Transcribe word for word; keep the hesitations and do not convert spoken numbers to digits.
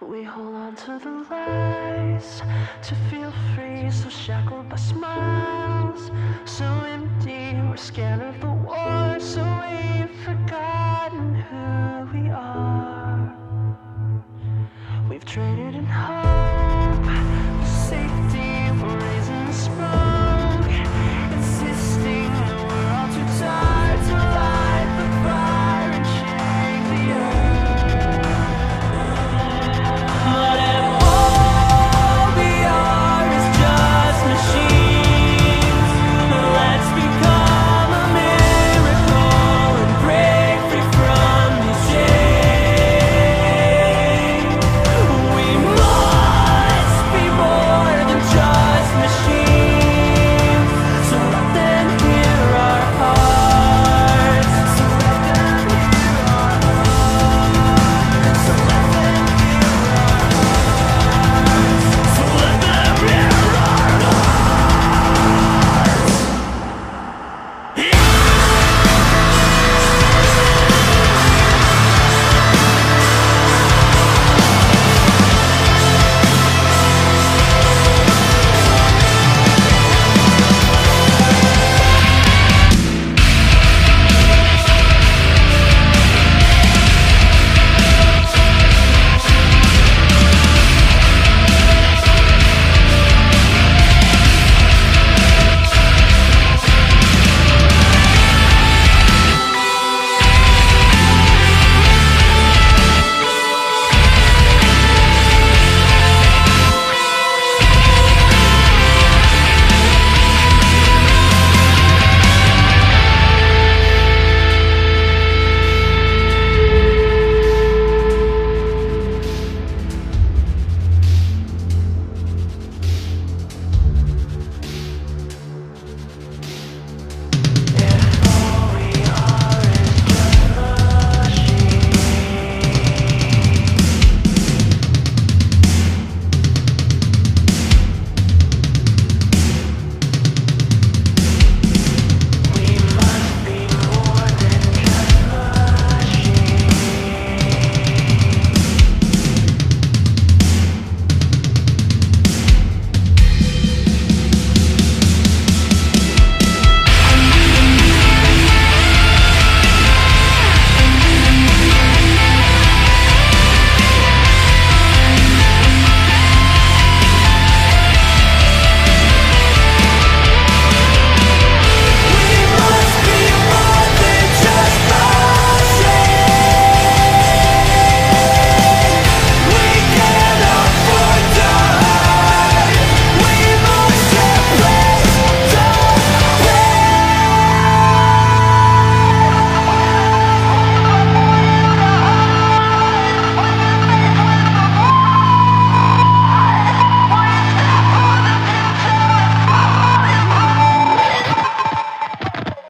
We hold on to the lies to feel free, so shackled by smiles, so empty. We're scared of the war, so we've forgotten who we are. We've traded in hope.